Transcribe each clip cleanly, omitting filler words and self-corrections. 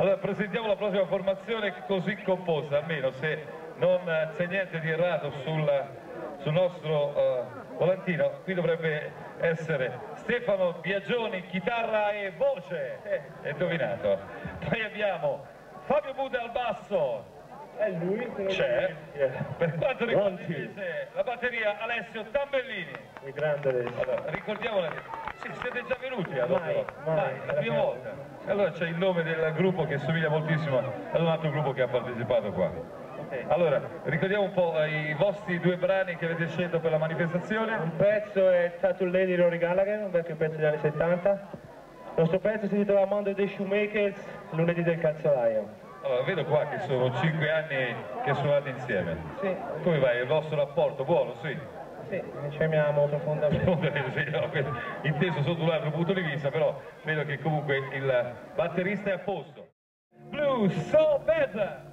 Allora presentiamo la prossima formazione così composta, almeno se non c'è niente di errato sul nostro volantino. Qui dovrebbe essere Stefano Biagioni, chitarra e voce, è indovinato. Poi abbiamo Fabio Buda al basso. È lui? C'è. Per quanto riguarda invece la batteria, Alessio Tambellini. Il grande Alessio. Allora, ricordiamole, sì, siete già venuti allora. Mai, la prima volta. Allora c'è il nome del gruppo che somiglia moltissimo ad un altro gruppo che ha partecipato qua. Okay. Allora, ricordiamo un po' i vostri due brani che avete scelto per la manifestazione. Un pezzo è Tattoo Lady di Rory Gallagher, un vecchio pezzo degli anni 70. Il nostro pezzo si intitola Mondo dei Shoemakers, lunedì del calzolaio. Allora, vedo qua che sono 5 anni che suonate insieme. Sì. Come va? Il vostro rapporto buono, sì? Sì, ci amiamo profondamente. Inteso sotto un altro punto di vista, però vedo che comunque il batterista è a posto. Blues so bad!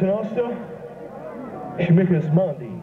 Cazzo nostro, Shoemakers Mondi.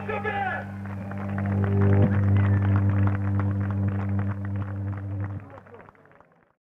BLUES so BAD!